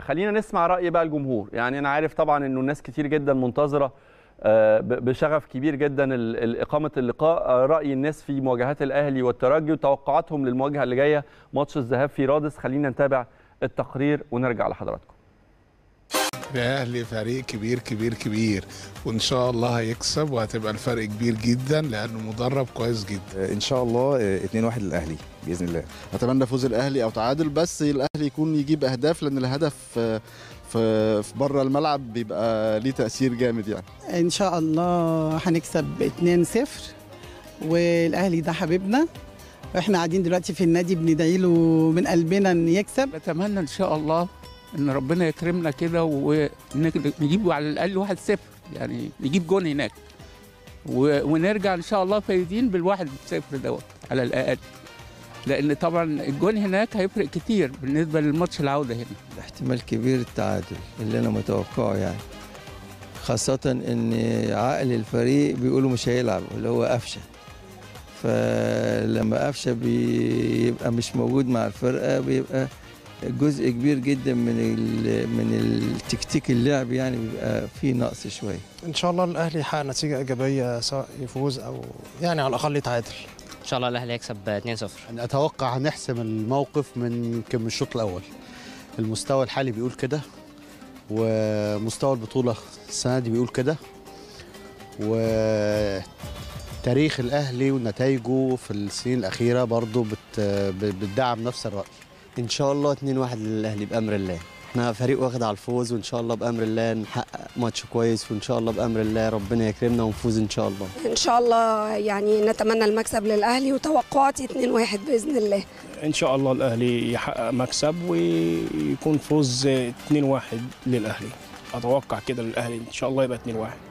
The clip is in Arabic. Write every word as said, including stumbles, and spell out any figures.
خلينا نسمع رأي بقى الجمهور. يعني أنا عارف طبعا أنه الناس كتير جدا منتظرة بشغف كبير جدا إقامة اللقاء، رأي الناس في مواجهات الأهلي والترجي وتوقعاتهم للمواجهة اللي جاية ماتش الذهاب في رادس. خلينا نتابع التقرير ونرجع لحضراتكم. الأهلي فريق كبير كبير كبير وإن شاء الله هيكسب، وهتبقى الفرق كبير جدا لأنه مدرب كويس جدا. إن شاء الله اتنين واحد للأهلي بإذن الله. أتمنى فوز الأهلي أو تعادل، بس الأهلي يكون يجيب أهداف، لأن الهدف في بره الملعب بيبقى ليه تأثير جامد. يعني إن شاء الله هنكسب اتنين صفر، والأهلي ده حبيبنا، وإحنا قاعدين دلوقتي في النادي بندعي له من قلبنا إن يكسب. أتمنى إن شاء الله ان ربنا يكرمنا كده ونجيب على الاقل واحد صفر، يعني نجيب جون هناك ونرجع ان شاء الله فايزين بالواحد صفر دوت على الاقل، لان طبعا الجون هناك هيفرق كتير بالنسبه للماتش العوده هنا. احتمال كبير التعادل اللي انا متوقعه، يعني خاصه ان عقل الفريق بيقولوا مش هيلعب اللي هو قفشه، فلما قفشه بيبقى مش موجود مع الفرقه بيبقى جزء كبير جدا من من التكتيك اللعب، يعني بيبقى فيه نقص شويه. ان شاء الله الاهلي يحقق نتيجه ايجابيه، سواء يفوز او يعني على الاقل يتعادل. ان شاء الله الاهلي هيكسب اتنين صفر. انا اتوقع هنحسم الموقف من يمكن من الشوط الاول. المستوى الحالي بيقول كده، ومستوى البطوله السنه دي بيقول كده، وتاريخ الاهلي ونتائجه في السنين الاخيره برضه بتدعم نفس الراي. إن شاء الله اتنين واحد للأهلي بأمر الله. إحنا فريق واخد على الفوز، وإن شاء الله بأمر الله نحقق ماتش كويس، وإن شاء الله بأمر الله ربنا يكرمنا ونفوز إن شاء الله. إن شاء الله يعني نتمنى المكسب للأهلي، وتوقعاتي اتنين واحد بإذن الله. إن شاء الله الأهلي يحقق مكسب ويكون فوز اتنين واحد للأهلي. أتوقع كده للأهلي إن شاء الله يبقى اتنين واحد.